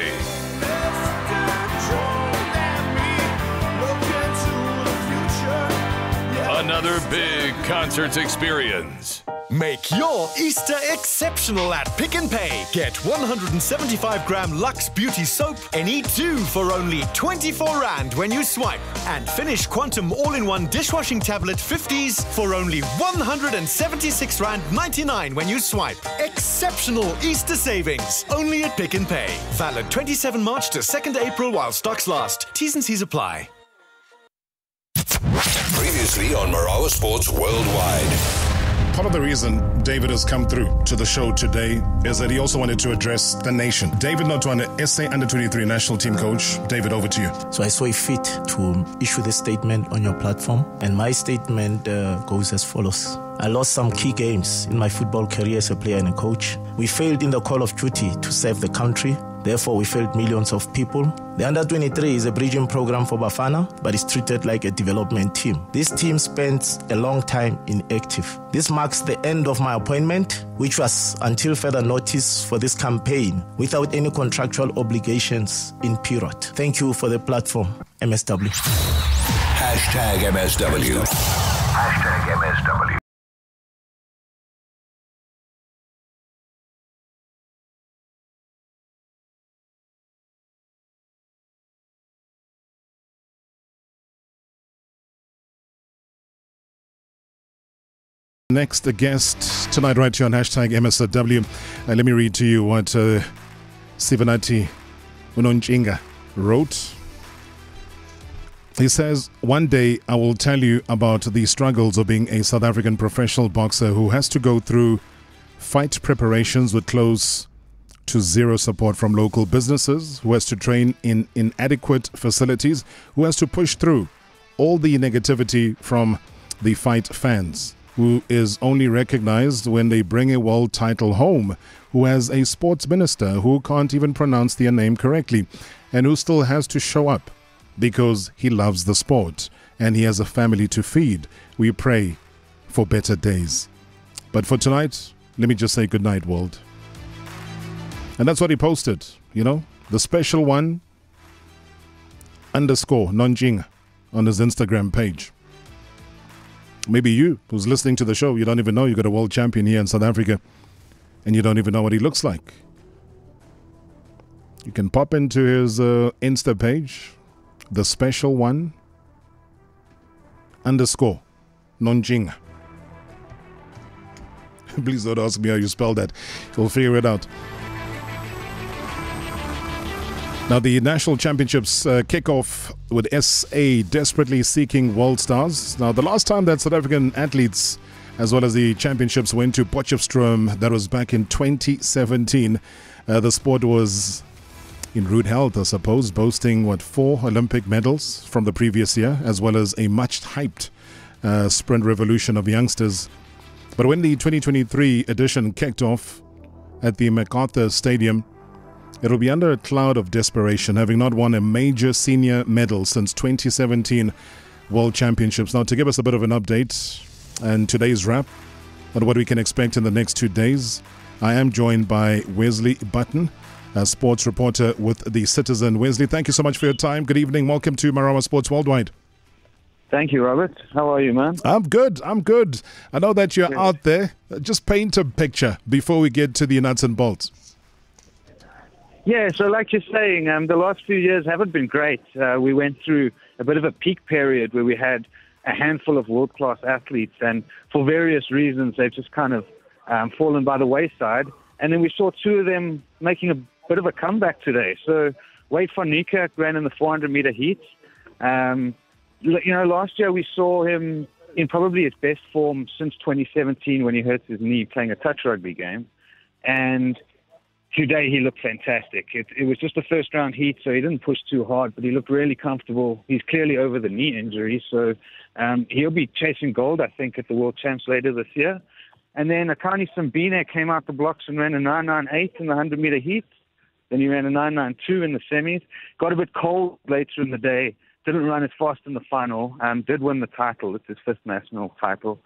Another big concerts experience. Make your Easter exceptional at Pick n Pay. Get 175-gram Lux Beauty Soap, any two for only R24 when you swipe. And Finish Quantum All-in-One Dishwashing Tablet 50s for only R176.99 when you swipe. Exceptional Easter savings, only at Pick n Pay. Valid 27 March to 2nd April while stocks last. T's and C's apply. Previously on Marawa Sports Worldwide. Part of the reason David has come through to the show today is that he also wanted to address the nation. David Notoane, SA Under-23 National Team Coach. David, over to you. So I saw it fit to issue the statement on your platform, and my statement goes as follows. I lost some key games in my football career as a player and a coach. We failed in the call of duty to save the country. Therefore, we failed millions of people. The Under-23 is a bridging program for Bafana, but it's treated like a development team. This team spends a long time inactive. This marks the end of my appointment, which was until further notice for this campaign, without any contractual obligations in period. Thank you for the platform, MSW. #MSW. #MSW. Next, the guest tonight right here on #MSW. Let me read to you what Sivenathi Nontshinga wrote. He says, one day I will tell you about the struggles of being a South African professional boxer who has to go through fight preparations with close to zero support from local businesses, who has to train in inadequate facilities, who has to push through all the negativity from the fight fans, who is only recognized when they bring a world title home, who has a sports minister who can't even pronounce their name correctly, and who still has to show up because he loves the sport and he has a family to feed. We pray for better days. But for tonight, let me just say goodnight, world. And that's what he posted, you know, the special one, _Nontshinga, on his Instagram page. Maybe you, who's listening to the show, you don't even know you got a world champion here in South Africa and you don't even know what he looks like. You can pop into his Insta page, the special one, _Nontshinga. Please don't ask me how you spell that. You'll figure it out. Now, the national championships kick off with SA desperately seeking world stars. Now, the last time that South African athletes as well as the championships win to Potchefstroom. That was back in 2017. The sport was in rude health, I suppose, boasting, what, 4 Olympic medals from the previous year, as well as a much-hyped sprint revolution of youngsters. But when the 2023 edition kicked off at the MacArthur Stadium, it will be under a cloud of desperation, having not won a major senior medal since 2017 World Championships. Now, to give us a bit of an update and today's wrap on what we can expect in the next 2 days, I am joined by Wesley Button, a sports reporter with The Citizen. Wesley, thank you so much for your time. Good evening. Welcome to Marawa Sports Worldwide. Thank you, Robert. How are you, man? I'm good. I'm good. I know that you're out there. Just paint a picture before we get to the nuts and bolts. Yeah, so like you're saying, the last few years haven't been great. We went through a bit of a peak period where we had a handful of world-class athletes, and for various reasons, they've just kind of fallen by the wayside. And then we saw 2 of them making a bit of a comeback today. So Wayde van Niekerk ran in the 400-meter heat. You know, last year we saw him in probably his best form since 2017 when he hurt his knee playing a touch rugby game. And today he looked fantastic. It was just a first-round heat, so he didn't push too hard, but he looked really comfortable. He's clearly over the knee injury, so he'll be chasing gold, I think, at the World Champs later this year. And then Akani Simbine came out the blocks and ran a 9.98 in the 100-meter heat. Then he ran a 9.92 in the semis. Got a bit cold later in the day. Didn't run as fast in the final. Did win the title. It's his 5th national title.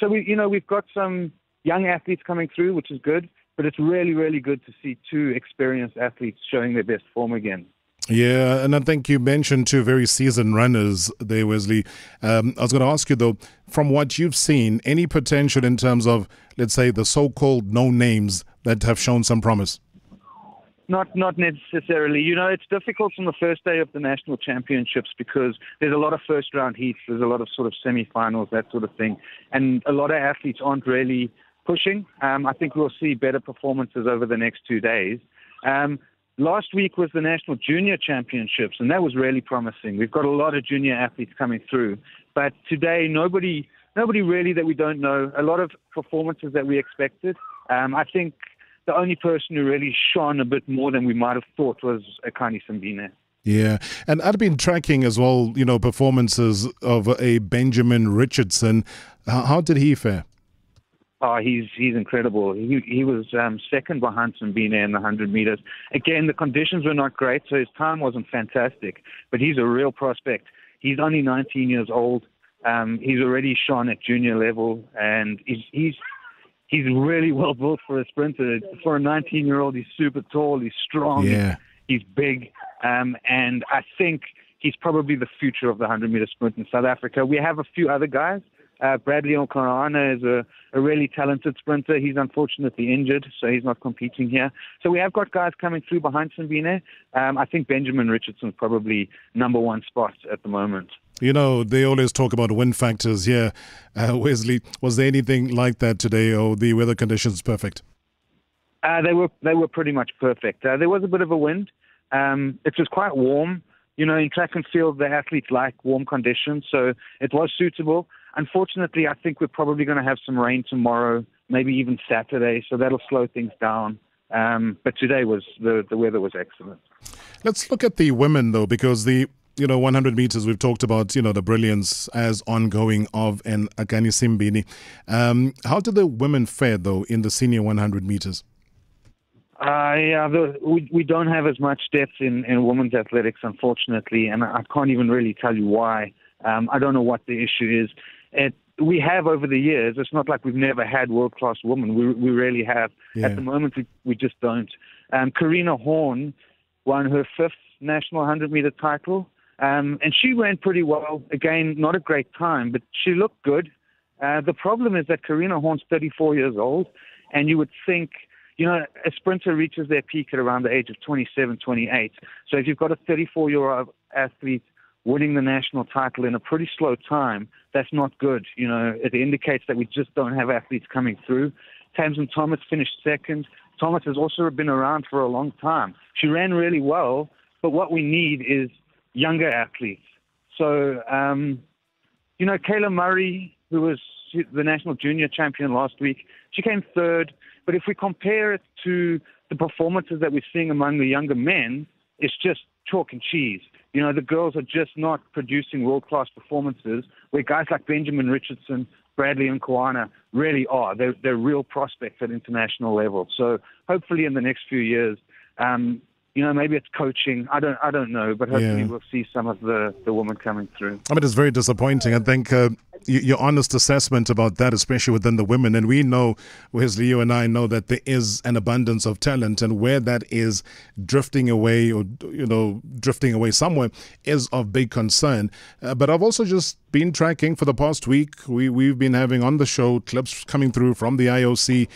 So we've got some young athletes coming through, which is good. But it's really, really good to see 2 experienced athletes showing their best form again. Yeah, and I think you mentioned 2 very seasoned runners there, Wesley. I was going to ask you, though, from what you've seen, any potential in terms of, let's say, the so-called no-names that have shown some promise? Not necessarily. You know, it's difficult on the first day of the national championships because there's a lot of first-round heats, there's a lot of sort of semi-finals, that sort of thing, and a lot of athletes aren't really pushing. I think we'll see better performances over the next 2 days. Last week was the National Junior Championships, and that was really promising. We've got a lot of junior athletes coming through. But today, nobody really that we don't know, a lot of performances that we expected. I think the only person who really shone a bit more than we might have thought was Akani Simbine. Yeah, and I've been tracking as well, you know, performances of a Benjamin Richardson. How did he fare? Oh, he's incredible. He was second behind Simbine in the 100 meters. Again, the conditions were not great, so his time wasn't fantastic. But he's a real prospect. He's only 19 years old. He's already shone at junior level, and he's really well built for a sprinter. For a 19-year-old, he's super tall. He's strong. Yeah. He's big, and I think he's probably the future of the 100-meter sprint in South Africa. We have a few other guys. Bradley Onkarana is a really talented sprinter. He's unfortunately injured, so he's not competing here. So we have got guys coming through behind Simbine. I think Benjamin Richardson's probably #1 spot at the moment. You know, they always talk about win factors here. Wesley, was there anything like that today, or the weather conditions perfect? They were pretty much perfect. There was a bit of a wind. It was quite warm. You know, in track and field, the athletes like warm conditions, so it was suitable. Unfortunately, I think we're probably going to have some rain tomorrow, maybe even Saturday, so that'll slow things down. But today was the weather was excellent. Let's look at the women, though, because the 100 meters, we've talked about, the brilliance as ongoing of an Akani Simbine. How did the women fare, though, in the senior 100 meters? We don't have as much depth in women's athletics, unfortunately, and I can't even really tell you why. I don't know what the issue is. We have over the years. It's not like we've never had world-class women. We really have. Yeah. At the moment, we just don't. Karina Horn won her 5th national 100-meter title, and she ran pretty well. Again, not a great time, but she looked good. The problem is that Karina Horn's 34 years old, and you would think, a sprinter reaches their peak at around the age of 27, 28. So if you've got a 34-year-old athlete winning the national title in a pretty slow time, that's not good. It indicates that we just don't have athletes coming through. Tamsin Thomas finished 2nd. Thomas has also been around for a long time. She ran really well, but what we need is younger athletes. So, Kayla Murray, who was the national junior champion last week. She came third. But if we compare it to the performances that we're seeing among the younger men, it's just chalk and cheese. You know, the girls are just not producing world-class performances, where guys like Benjamin Richardson, Bradley and Kwana really are. They're real prospects at international level. So hopefully in the next few years, you know, maybe it's coaching. I don't know, but hopefully we'll see some of the women coming through. I mean, it's very disappointing. I think your honest assessment about that, especially within the women, and we know, Wesley, you and I know that there is an abundance of talent, and where that is drifting away, or drifting away somewhere, is of big concern. But I've also just been tracking for the past week. We've been having on the show clips coming through from the IOC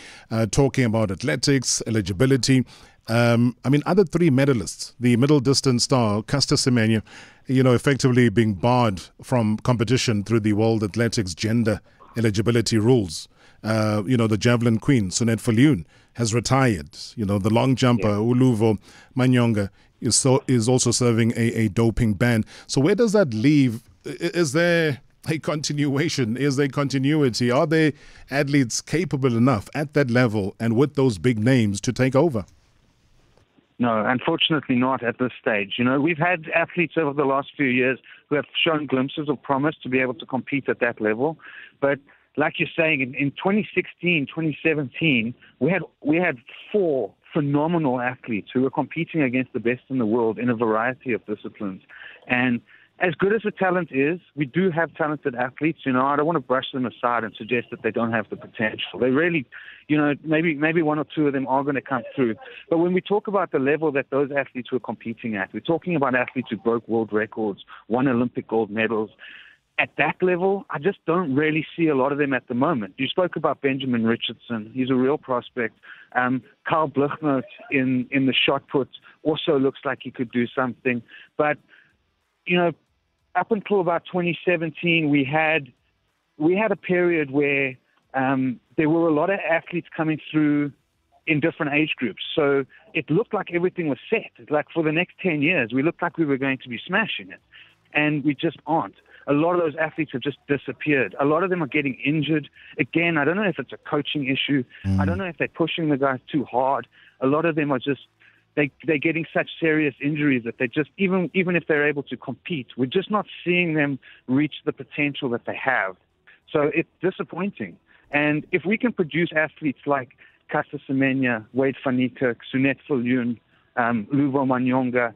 talking about athletics eligibility. I mean, other three medalists, the middle distance star, Caster Semenya, effectively being barred from competition through the World Athletics Gender Eligibility Rules. The javelin queen, Suned Falloon, has retired. The long jumper, Luvo Manyonga, is also serving a doping ban. So where does that leave? Is there a continuation? Is there continuity? Are there athletes capable enough at that level and with those big names to take over? No, unfortunately not at this stage. We've had athletes over the last few years who have shown glimpses of promise to be able to compete at that level. But like you're saying, in 2016, 2017, we had four phenomenal athletes who were competing against the best in the world in a variety of disciplines. And as good as the talent is, we do have talented athletes. I don't want to brush them aside and suggest that they don't have the potential. They really, maybe one or two of them are going to come through. But when we talk about the level that those athletes were competing at, we're talking about athletes who broke world records, won Olympic gold medals. At that level, I just don't really see a lot of them at the moment. You spoke about Benjamin Richardson. He's a real prospect. Carl Bluchner in the shot put also looks like he could do something. But, up until about 2017, we had a period where there were a lot of athletes coming through in different age groups. So it looked like everything was set. Like for the next 10 years, we looked like we were going to be smashing it. And we just aren't. A lot of those athletes have just disappeared. A lot of them are getting injured. Again, I don't know if it's a coaching issue. I don't know if they're pushing the guys too hard. A lot of them are just... They're getting such serious injuries that they just, even if they're able to compete, we're just not seeing them reach the potential that they have. So it's disappointing. And if we can produce athletes like Caster Semenya, Wayde van Niekerk, Suned Falloon, Luvo Manyonga,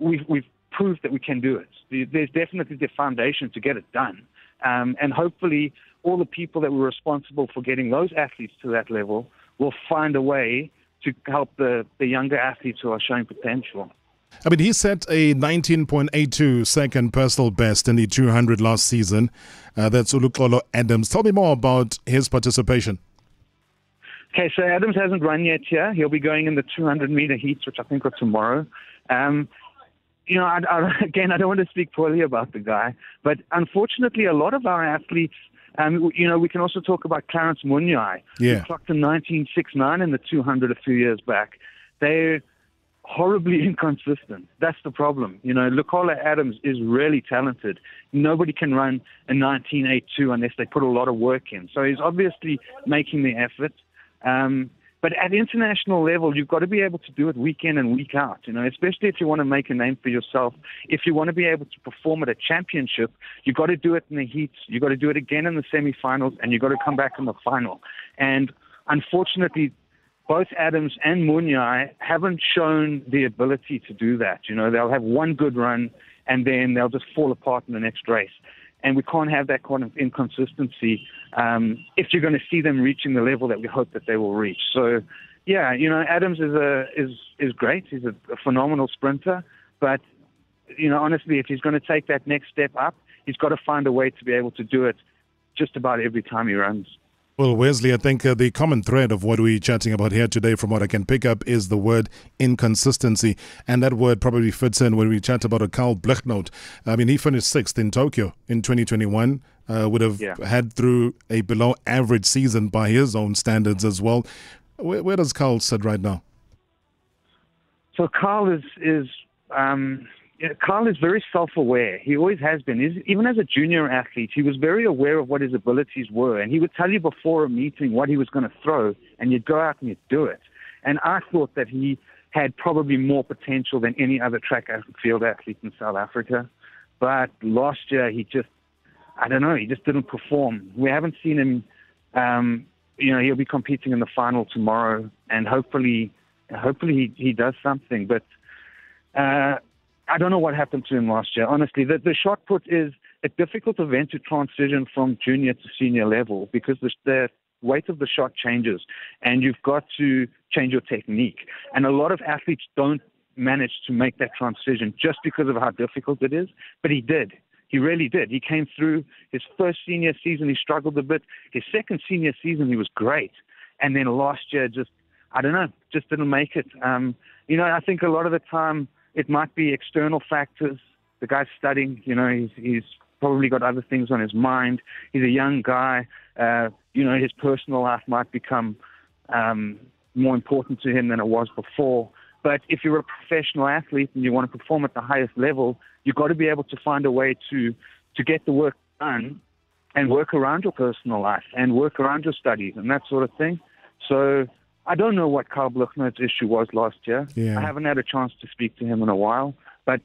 we've proved that we can do it. There's definitely the foundation to get it done. And hopefully all the people that were responsible for getting those athletes to that level will find a way to help the younger athletes who are showing potential. I mean, he set a 19.82 second personal best in the 200 last season. That's Luxolo Adams. Tell me more about his participation. Okay, so Adams hasn't run yet here. He'll be going in the 200-meter heats, which I think are tomorrow. I don't want to speak poorly about the guy, but unfortunately, a lot of our athletes... we can also talk about Clarence Munyai, who clocked in 19.69 in the 200 a few years back. They're horribly inconsistent. That's the problem. Luxolo Adams is really talented. Nobody can run a 19.82 unless they put a lot of work in. So he's obviously making the effort. But at international level, you've got to be able to do it week in and week out, especially if you want to make a name for yourself. If you want to be able to perform at a championship, you've got to do it in the heats, you've got to do it again in the semifinals, and you've got to come back in the final. And unfortunately, both Adams and Munyai haven't shown the ability to do that. They'll have one good run, and then they'll just fall apart in the next race. And we can't have that kind of inconsistency if you're going to see them reaching the level that we hope that they will reach. So, Adams is great. He's a phenomenal sprinter. But, honestly, if he's going to take that next step up, he's got to find a way to be able to do it just about every time he runs. Well, Wesley, I think the common thread of what we're chatting about here today, from what I can pick up, is the word inconsistency. And that word probably fits in when we chat about a Carl Bluchner. I mean, he finished sixth in Tokyo in 2021, would have had through a below average season by his own standards as well. Where does Carl sit right now? So Carl is Carl is very self-aware. He always has been. He's, even as a junior athlete, he was very aware of what his abilities were. And he would tell you before a meeting what he was going to throw, and you'd go out and you'd do it. And I thought that he had probably more potential than any other track and field athlete in South Africa. But last year, he just, I don't know, he just didn't perform. We haven't seen him, you know, he'll be competing in the final tomorrow. And hopefully he does something. But I don't know what happened to him last year. Honestly, the shot put is a difficult event to transition from junior to senior level because the weight of the shot changes and you've got to change your technique. And a lot of athletes don't manage to make that transition just because of how difficult it is. But he did. He really did. He came through his first senior season. He struggled a bit. His second senior season, he was great. And then last year, just, I don't know, just didn't make it. You know, I think a lot of the time it might be external factors. The guy's studying, you know, he's probably got other things on his mind. He's a young guy. You know, his personal life might become more important to him than it was before. But if you're a professional athlete and you want to perform at the highest level, you've got to be able to find a way to get the work done and work around your personal life and work around your studies and that sort of thing. So I don't know what Carl Bluchner's issue was last year. Yeah. I haven't had a chance to speak to him in a while, but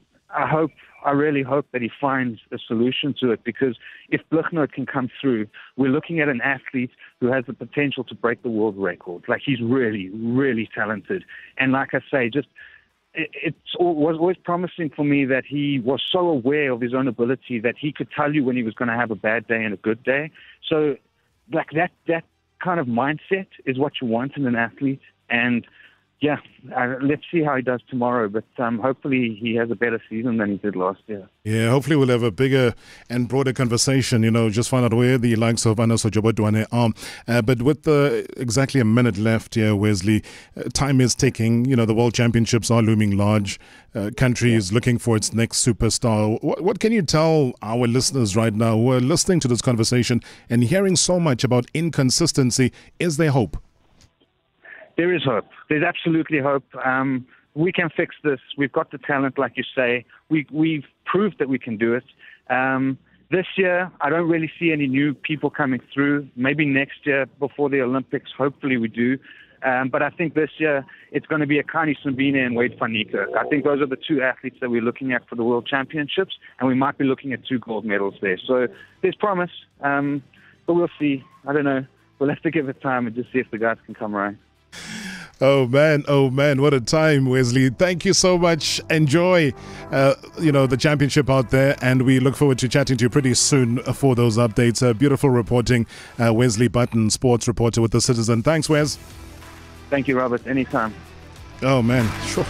I really hope that he finds a solution to it, because if Bluchner can come through, we're looking at an athlete who has the potential to break the world record. Like, he's really, really talented. And like I say, just it was always promising for me that he was so aware of his own ability that he could tell you when he was going to have a bad day and a good day. So like that kind of mindset is what you want in an athlete. And yeah, let's see how he does tomorrow, but hopefully he has a better season than he did last year. Yeah, hopefully we'll have a bigger and broader conversation, you know, just find out where the likes of Anas or Jobodwane are. But with exactly a minute left here, Wesley, time is ticking. You know, the World Championships are looming large. Country is looking for its next superstar. What can you tell our listeners right now who are listening to this conversation and hearing so much about inconsistency? Is there hope? There is hope. There's absolutely hope. We can fix this. We've got the talent, like you say. We've proved that we can do it. This year, I don't really see any new people coming through. Maybe next year, before the Olympics, hopefully we do. But I think this year, it's going to be Akani Simbine and Wayde van Niekerk. I think those are the two athletes that we're looking at for the World Championships, and we might be looking at 2 gold medals there. So there's promise, but we'll see. I don't know. We'll have to give it time and just see if the guys can come around. Oh man, what a time, Wesley. Thank you so much. Enjoy, you know, the championship out there, and we look forward to chatting to you pretty soon for those updates. Beautiful reporting, Wesley Button, sports reporter with The Citizen. Thanks, Wes. Thank you, Robert. Anytime. Oh, man. Sure.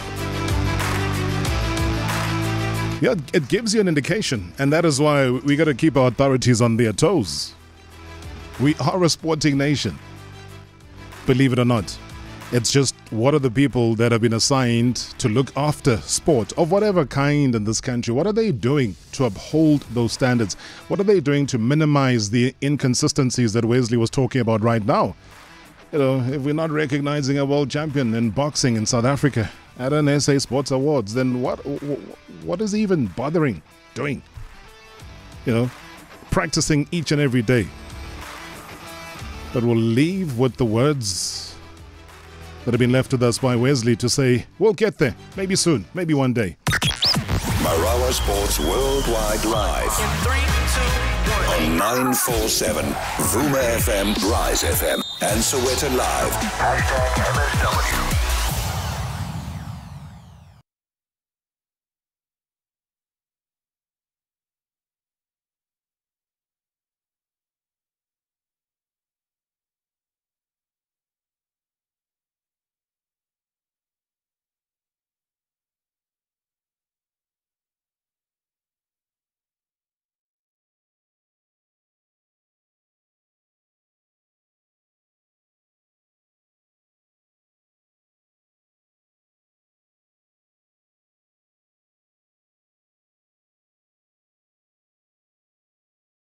Yeah, it gives you an indication, and that is why we got to keep our authorities on their toes. We are a sporting nation, believe it or not. It's just, what are the people that have been assigned to look after sport of whatever kind in this country? What are they doing to uphold those standards? What are they doing to minimize the inconsistencies that Wesley was talking about right now? You know, if we're not recognizing a world champion in boxing in South Africa at an SA Sports Awards, then what is even bothering doing? You know, practicing each and every day. But we'll leave with the words that have been left with us by Wesley to say, we'll get there, maybe soon, maybe one day. Marawa Sports Worldwide Live. In 3, 2, 1. On 947, Vuma FM, Rise FM, and Soweto Live. #MSW.